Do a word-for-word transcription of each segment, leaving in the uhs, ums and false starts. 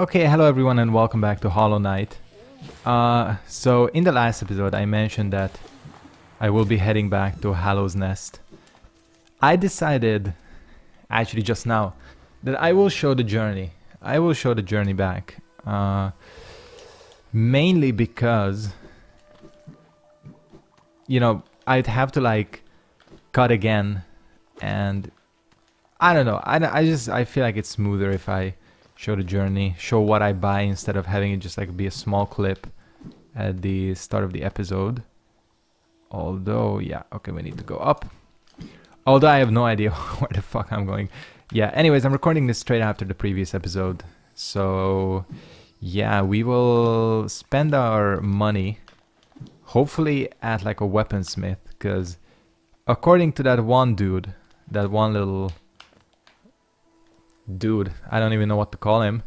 Okay, hello everyone and welcome back to Hollow Knight. Uh, so in the last episode I mentioned that I will be heading back to Hallownest. I decided, actually just now, that I will show the journey. I will show the journey back. Uh, mainly because, you know, I'd have to like cut again and I don't know. I, I just, I feel like it's smoother if I show the journey, show what I buy instead of having it just like be a small clip at the start of the episode. Although, yeah, okay, we need to go up. Although I have no idea where the fuck I'm going. Yeah, anyways, I'm recording this straight after the previous episode. So, yeah, we will spend our money, hopefully at like a weaponsmith, because according to that one dude, that one little... dude, I don't even know what to call him.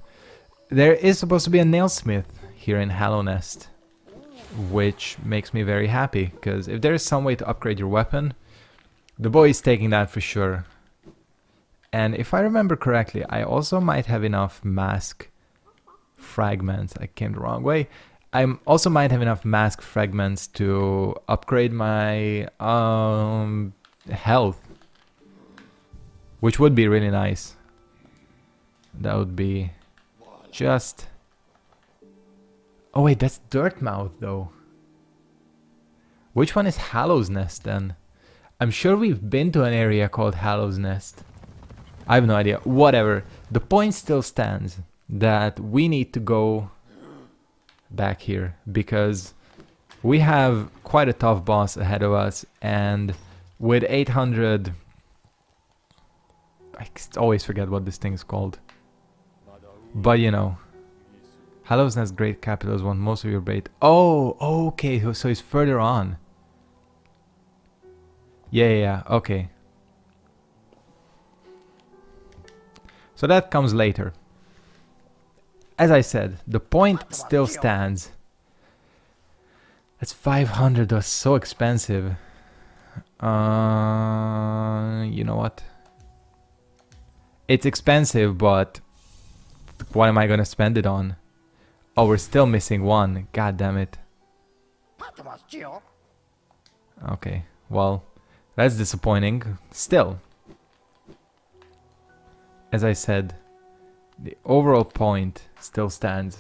There is supposed to be a nailsmith here in Hallownest, which makes me very happy, because if there is some way to upgrade your weapon, the boy is taking that for sure. And if I remember correctly, I also might have enough mask fragments. I came the wrong way. I also might have enough mask fragments to upgrade my um, health, which would be really nice. That would be just... Oh wait, that's Dirtmouth though. Which one is Hallownest then? I'm sure we've been to an area called Hallownest. I have no idea. Whatever. The point still stands that we need to go back here because we have quite a tough boss ahead of us, and with eight hundred... I always forget what this thing is called. But you know, Hallownest Great Capitals want most of your bait. Oh, okay, so it's further on. Yeah, yeah, yeah, okay. So that comes later. As I said, the point still stands. That's five hundred, that's so expensive. Uh, you know what? It's expensive, but... what am I gonna spend it on? Oh, we're still missing one. God damn it. Okay, well, that's disappointing. Still, as I said, the overall point still stands.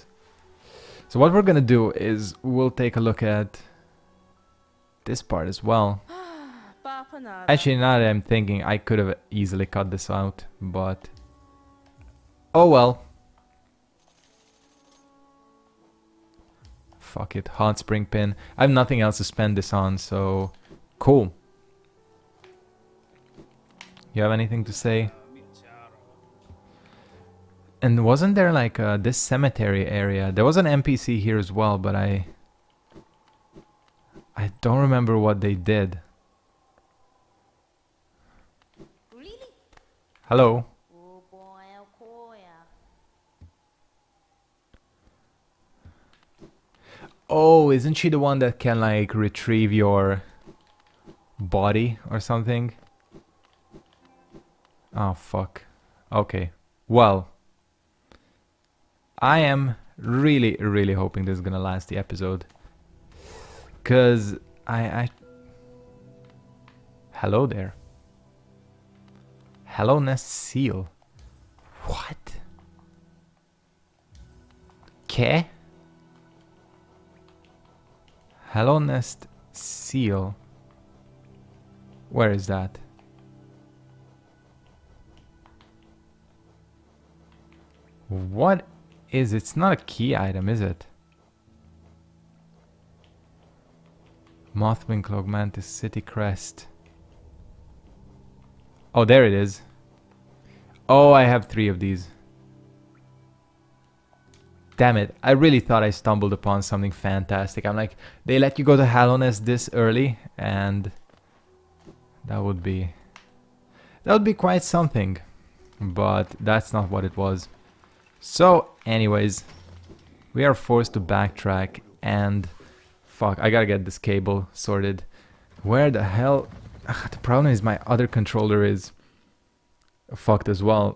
So what we're gonna do is we'll take a look at this part as well. Actually, now that I'm thinking, I could have easily cut this out, but... oh well. Fuck it, hot spring pin. I have nothing else to spend this on, so cool. You have anything to say? And wasn't there like a, this cemetery area? There was an N P C here as well, but I I don't remember what they did. Hello. Oh, isn't she the one that can like retrieve your body or something? Oh fuck. Okay. Well, I am really, really hoping this is gonna last the episode. Cause I I hello there. Hallownest seal. What? Okay. Hallownest seal. Where is that? What is it? It's not a key item, is it? Mothwing Cloak, Mantis, City Crest. Oh, there it is. Oh, I have three of these. Damn it, I really thought I stumbled upon something fantastic. I'm like, they let you go to Hallownest this early, and that would be that would be quite something, but that's not what it was. So anyways, we are forced to backtrack and fuck, I gotta get this cable sorted. Where the hell? Ugh, the problem is my other controller is fucked as well.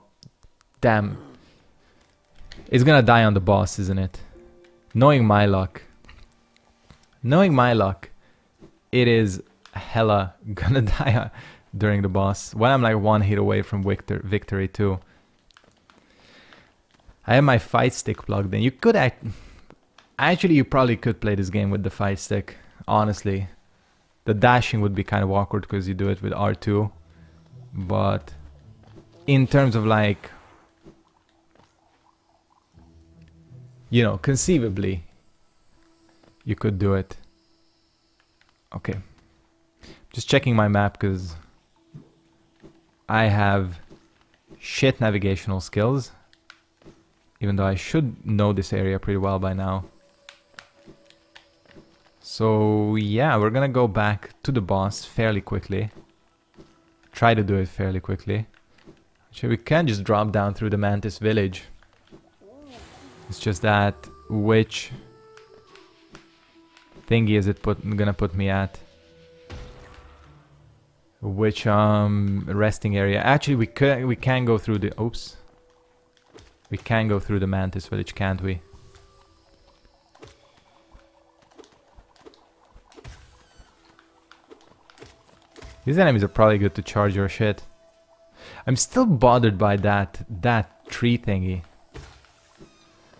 Damn. It's gonna die on the boss, isn't it? Knowing my luck. Knowing my luck, it is hella gonna die during the boss. When I'm like one hit away from victor victory too. I have my fight stick plugged in. You could act... Actually, you probably could play this game with the fight stick, honestly. The dashing would be kind of awkward because you do it with R two. But in terms of like... You know, conceivably, you could do it. Okay. Just checking my map because I have shit navigational skills. Even though I should know this area pretty well by now. So yeah, we're gonna go back to the boss fairly quickly. Try to do it fairly quickly. Actually, we can just drop down through the Mantis Village. It's just that which thingy is it put gonna put me at? Which um resting area? Actually, we can we can go through the oops. We can go through the Mantis Village, can't we? These enemies are probably good to charge your shit. I'm still bothered by that, that tree thingy.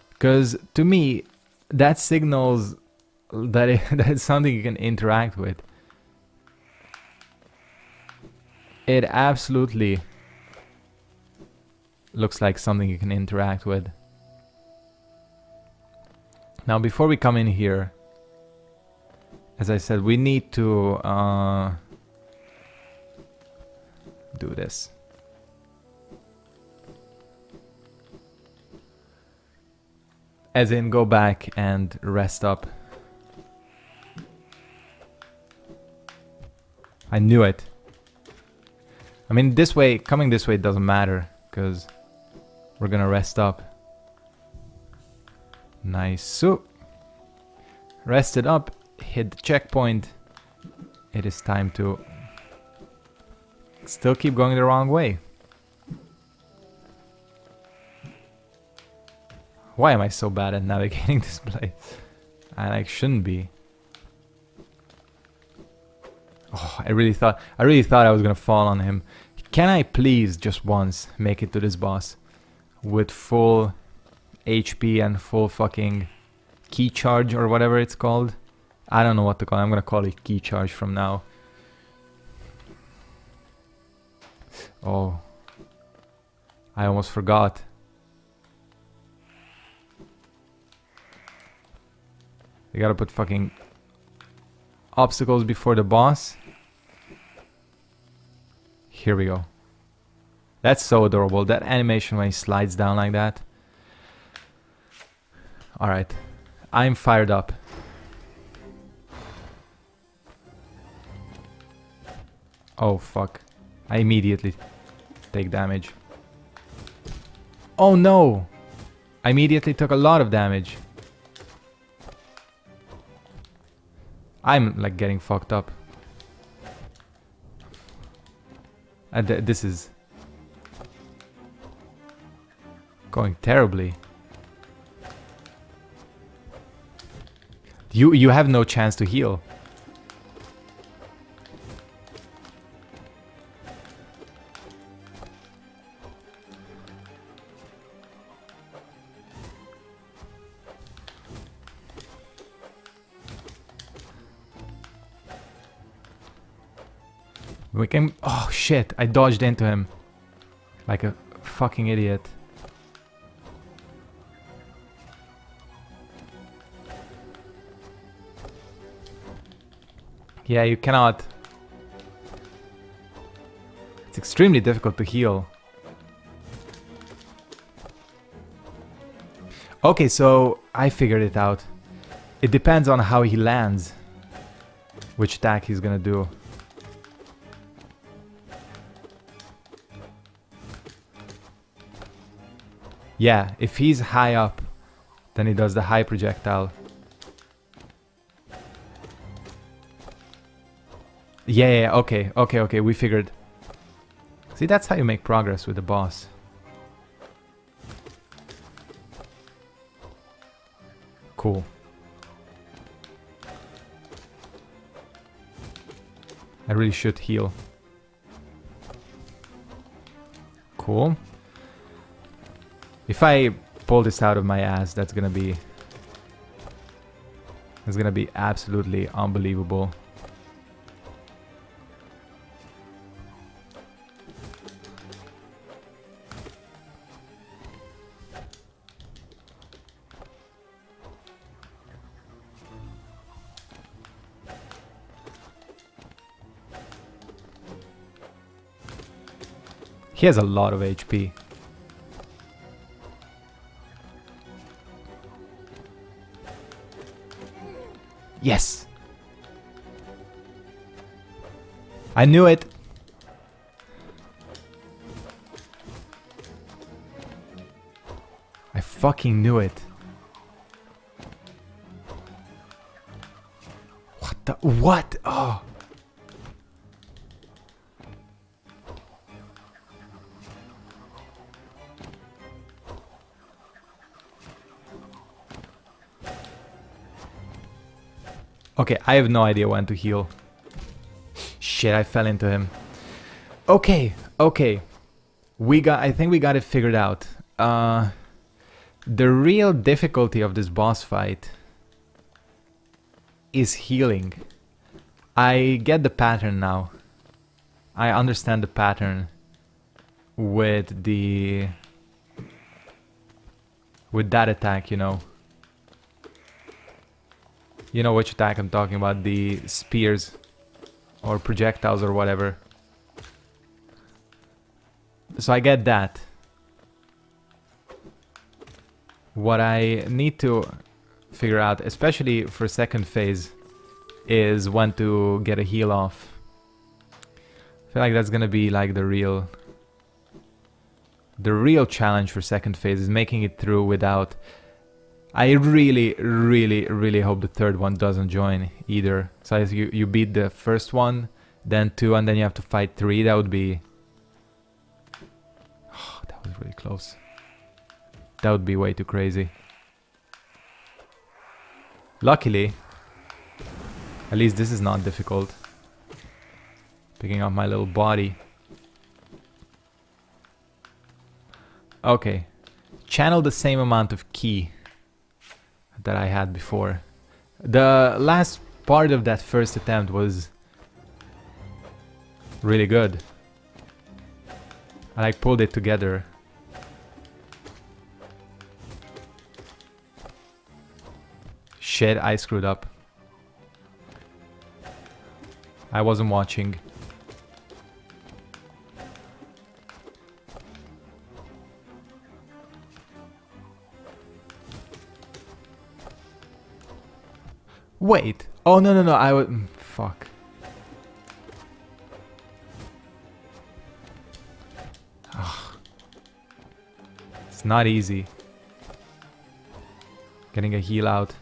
Because to me, that signals that, it, that it's something you can interact with. It absolutely... looks like something you can interact with. Now before we come in here, as I said, we need to uh, do this. As in go back and rest up. I knew it. I mean this way, coming this way doesn't matter because we're gonna rest up. Nice. So, rested up, hit the checkpoint. It is time to still keep going the wrong way. Why am I so bad at navigating this place? I like shouldn't be. Oh, I really thought I really thought I was gonna fall on him. Can I please just once make it to this boss? With full H P and full fucking key charge or whatever it's called. I don't know what to call it. I'm gonna call it key charge from now. Oh. I almost forgot. They gotta put fucking obstacles before the boss. Here we go. That's so adorable. That animation when he slides down like that. Alright. I'm fired up. Oh fuck. I immediately take damage. Oh no! I immediately took a lot of damage. I'm like getting fucked up. And th- this is... going terribly. You you have no chance to heal. We can... Oh shit, I dodged into him. Like a fucking idiot. Yeah, you cannot. It's extremely difficult to heal. Okay, so I figured it out. It depends on how he lands, which attack he's gonna do. Yeah, if he's high up, then he does the high projectile. Yeah, yeah, okay, okay, okay, we figured. See, that's how you make progress with the boss. Cool. I really should heal. Cool. If I pull this out of my ass, that's gonna be... That's gonna be absolutely unbelievable. He has a lot of H P. Yes! I knew it! I fucking knew it. What the... What? Oh! Okay, I have no idea when to heal. Shit, I fell into him. Okay, okay. We got, I think we got it figured out. Uh, the real difficulty of this boss fight is healing. I get the pattern now. I understand the pattern with the... with that attack, you know. You know which attack I'm talking about, the spears or projectiles or whatever. So I get that. What I need to figure out, especially for second phase, is when to get a heal off. I feel like that's gonna be like the real... The real challenge for second phase is making it through without... I really, really, really hope the third one doesn't join either. So as you, you beat the first one, then two, and then you have to fight three. That would be... Oh, that was really close. That would be way too crazy. Luckily, at least this is not difficult. Picking up my little body. Okay. Channel the same amount of ki that I had before. The last part of that first attempt was really good. I like pulled it together. Shit, I screwed up. I wasn't watching. Wait. Oh, no, no, no. I would... Fuck. Ugh. It's not easy. Getting a heal out.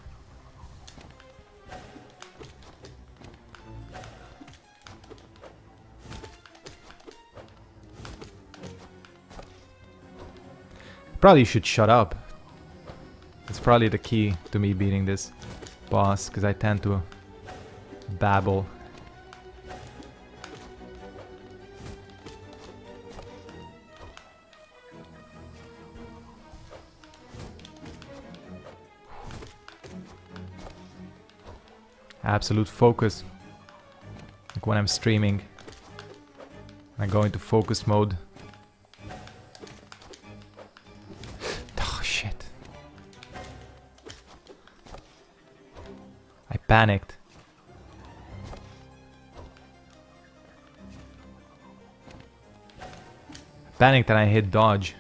Probably should shut up. It's probably the key to me beating this boss, because I tend to babble. Absolute focus, like when I'm streaming. I go into focus mode. Panicked. Panicked and I hit dodge.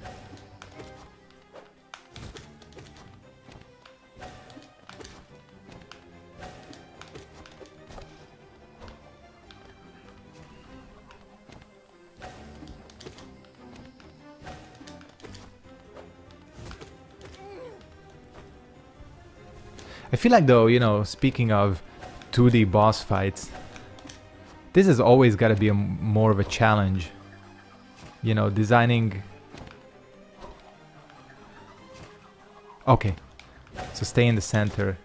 I feel like though, you know, speaking of two D boss fights, this has always got to be a, more of a challenge. You know, designing... Okay. So stay in the center.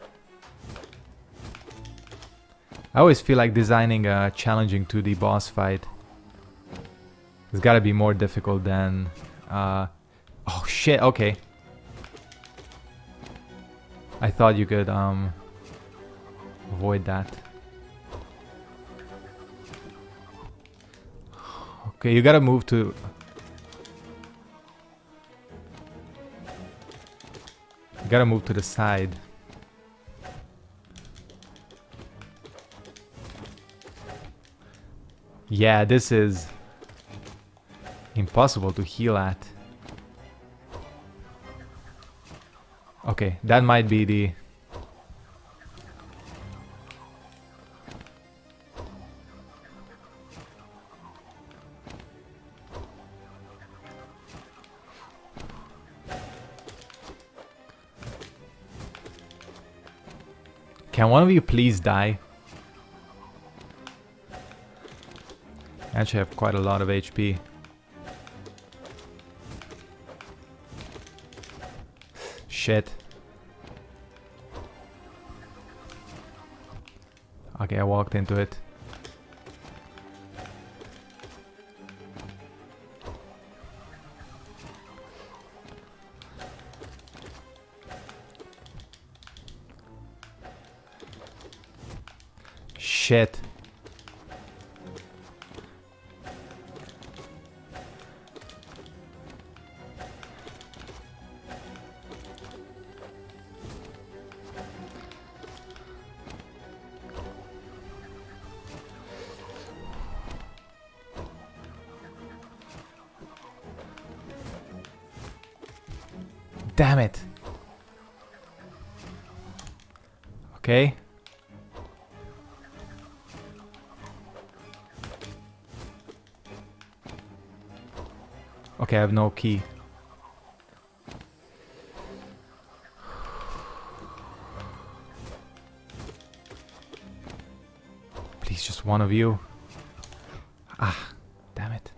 I always feel like designing a challenging two D boss fight. It's gotta be more difficult than... Uh, oh shit, okay. I thought you could um, avoid that. Okay, you gotta move to... You gotta move to the side. Yeah, this is impossible to heal at. Okay, that might be the... Can one of you please die? I actually have quite a lot of H P. Shit. Okay, I walked into it. Shit. Damn it. Okay. Okay, I have no key. Please, just one of you. Ah, damn it.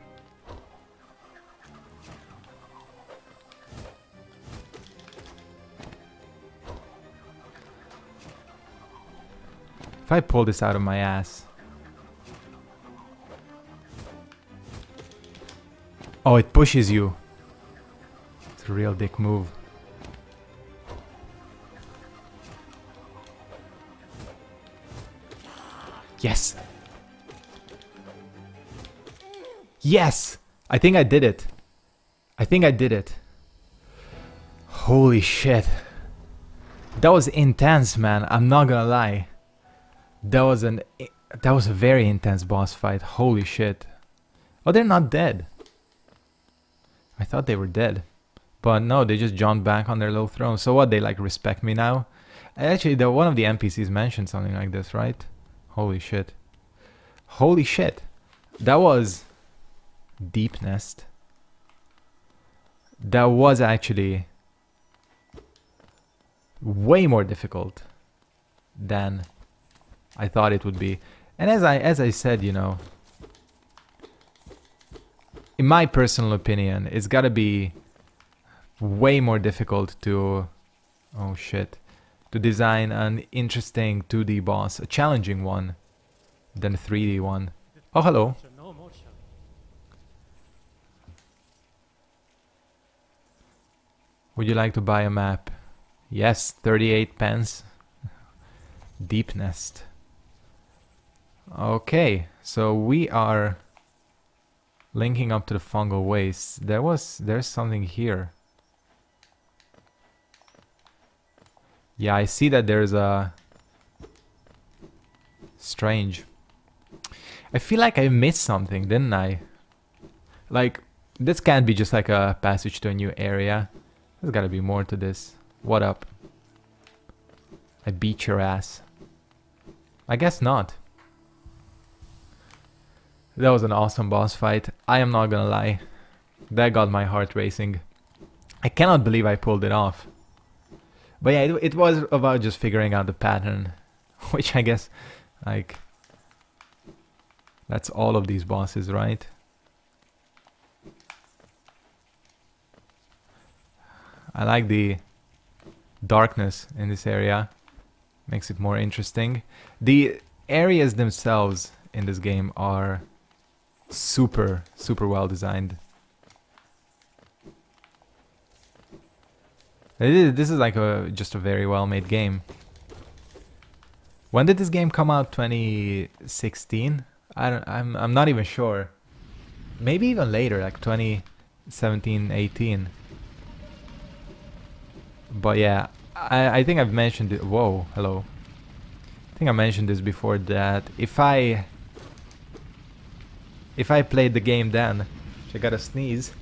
If I pull this out of my ass... Oh, it pushes you. It's a real dick move. Yes. Yes! I think I did it. I think I did it. Holy shit. That was intense, man. I'm not gonna lie. That was an... That was a very intense boss fight. Holy shit. Oh, they're not dead. I thought they were dead, but no, they just jumped back on their little throne. So what, they like respect me now? Actually, the, one of the N P Cs mentioned something like this, right? Holy shit. Holy shit. That was Deepnest. That was actually way more difficult than I thought it would be. And as I, as I said, you know, in my personal opinion, it's gotta be way more difficult to, oh shit, to design an interesting two D boss, a challenging one, than a three D one. Oh, hello. Would you like to buy a map? Yes, thirty-eight pence. Deepnest. Okay, so we are... linking up to the fungal waste. There was... there's something here. Yeah, I see that there's a... strange. I feel like I missed something, didn't I? Like, this can't be just like a passage to a new area. There's gotta be more to this. What up? I beat your ass. I guess not. That was an awesome boss fight. I am not gonna lie. That got my heart racing. I cannot believe I pulled it off. But yeah, it, it was about just figuring out the pattern. Which I guess, like... that's all of these bosses, right? I like the... darkness in this area. Makes it more interesting. The areas themselves in this game are super, super well designed. This is like a just a very well made game. When did this game come out? twenty sixteen? I don't, I'm I'm not even sure. Maybe even later, like twenty seventeen, eighteen. But yeah, I, I think I've mentioned it. Whoa, hello. I think I mentioned this before, that if I if I played the game then, which I gotta sneeze.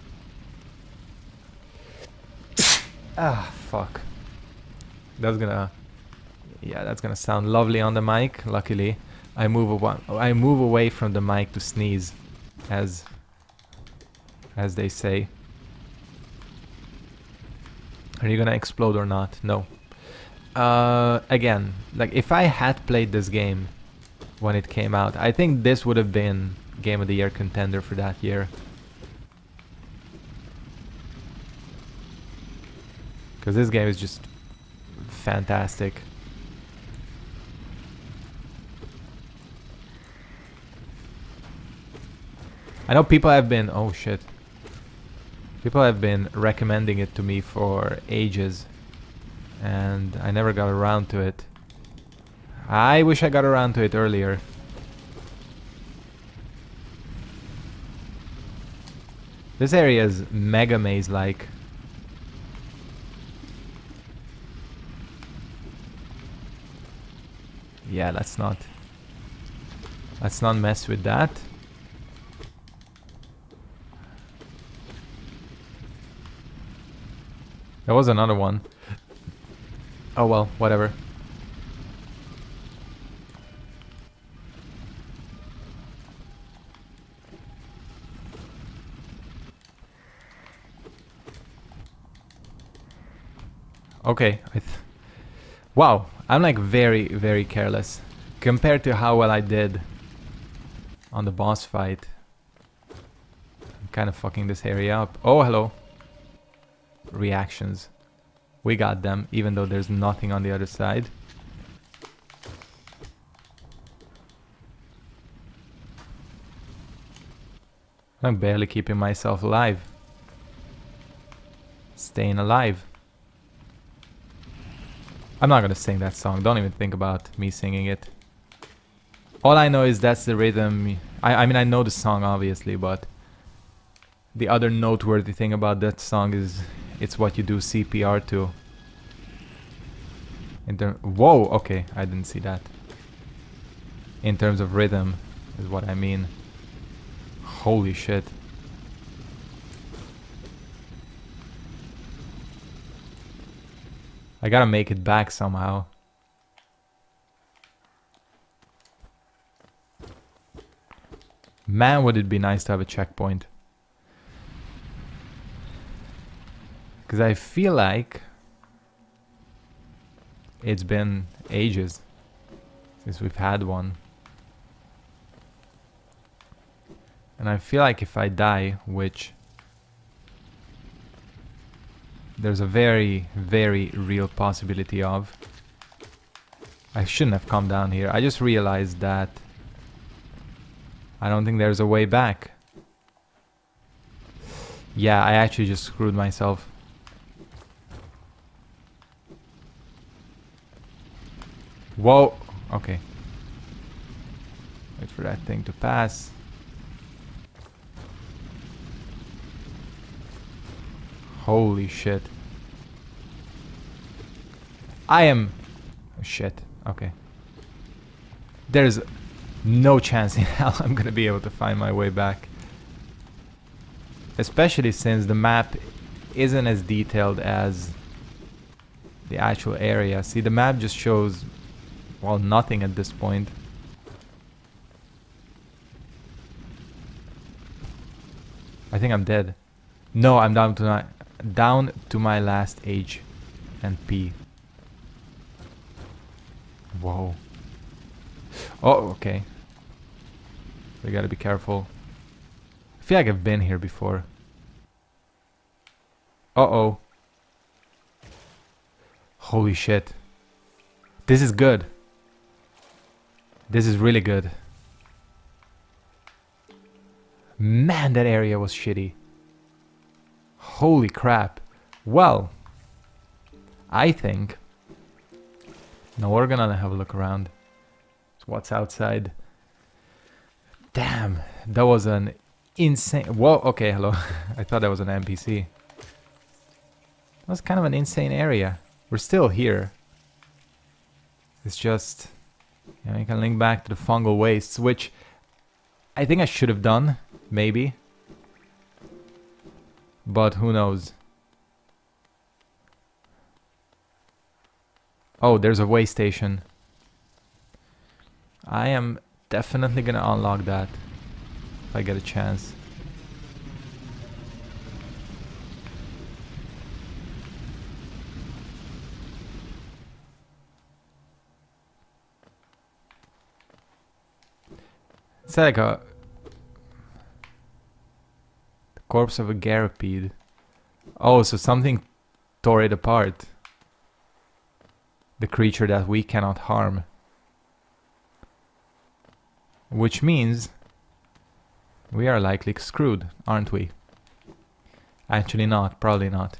Ah, fuck. That's gonna, yeah, that's gonna sound lovely on the mic. Luckily, I move away. I move away from the mic to sneeze, as as they say. Are you gonna explode or not? No. Uh, again, like if I had played this game when it came out, I think this would have been Game of the Year contender for that year. Because this game is just fantastic. I know people have been... Oh shit. People have been recommending it to me for ages. And I never got around to it. I wish I got around to it earlier. This area is mega maze-like. Yeah, let's not let's not mess with that. There was another one. Oh well, whatever. Okay, I th wow. I'm like very, very careless compared to how well I did on the boss fight. I'm kind of fucking this area up. Oh, hello. Reactions. We got them, even though there's nothing on the other side. I'm barely keeping myself alive. Staying alive. I'm not gonna sing that song, don't even think about me singing it. All I know is that's the rhythm. I, I mean, I know the song obviously, but the other noteworthy thing about that song is it's what you do C P R to. In ter- Whoa, okay, I didn't see that. In terms of rhythm is what I mean. Holy shit. I gotta make it back somehow. Man, would it be nice to have a checkpoint. Because I feel like it's been ages since we've had one. And I feel like if I die, which... there's a very, very real possibility of. I shouldn't have come down here. I just realized that I don't think there's a way back. Yeah, I actually just screwed myself. Whoa! Okay. Wait for that thing to pass. Holy shit. I am... Oh, shit. Okay. There's no chance in hell I'm gonna be able to find my way back. Especially since the map isn't as detailed as the actual area. See, the map just shows, well, nothing at this point. I think I'm dead. No, I'm down to not... down to my last H and P. Whoa. Oh, okay. We gotta be careful. I feel like I've been here before. Uh-oh. Holy shit. This is good. This is really good. Man, that area was shitty. Holy crap. Well, I think... Now we're gonna have a look around. So what's outside? Damn, that was an insane... Whoa, okay, hello. I thought that was an N P C. That was kind of an insane area. We're still here. It's just... You know, you can link back to the fungal wastes, which I think I should have done, maybe. But who knows. Oh, there's a way station. I am definitely gonna unlock that if I get a chance. It's like a... The corpse of a Garapede. Oh, so something tore it apart. The creature that we cannot harm. Which means we are likely screwed, aren't we? Actually not, probably not.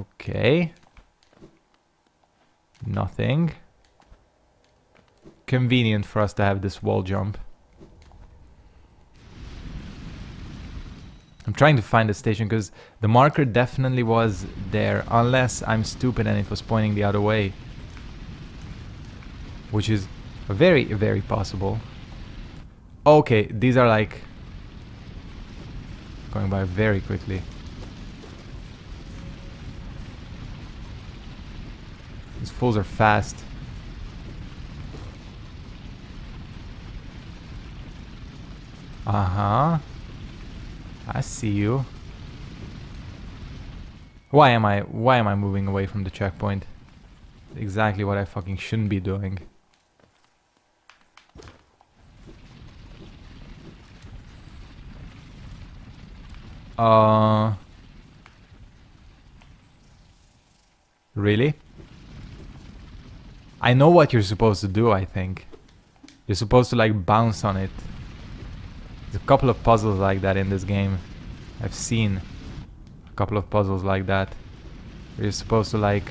Okay. Nothing. Convenient for us to have this wall jump. I'm trying to find the station because the marker definitely was there, unless I'm stupid and it was pointing the other way, which is very, very possible. Okay, these are like going by very quickly. These fools are fast. Uh-huh. I see you. Why am I why am I moving away from the checkpoint? Exactly what I fucking shouldn't be doing. Uh Really? I know what you're supposed to do, I think. You're supposed to like bounce on it. There's a couple of puzzles like that in this game. I've seen a couple of puzzles like that. You're supposed to like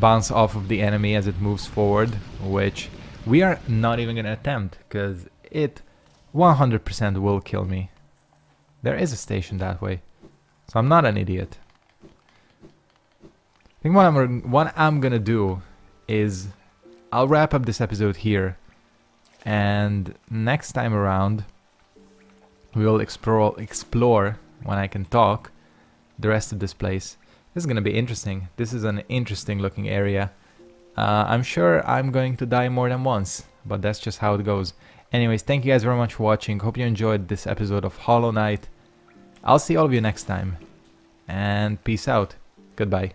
bounce off of the enemy as it moves forward, which we are not even gonna attempt because it one hundred percent will kill me. There is a station that way, so I'm not an idiot. I think what I'm what I'm gonna do is I'll wrap up this episode here. And next time around, we will explore, explore, when I can talk, the rest of this place. This is going to be interesting. This is an interesting looking area. Uh, I'm sure I'm going to die more than once, but that's just how it goes. Anyways, thank you guys very much for watching. Hope you enjoyed this episode of Hollow Knight. I'll see all of you next time. And peace out. Goodbye.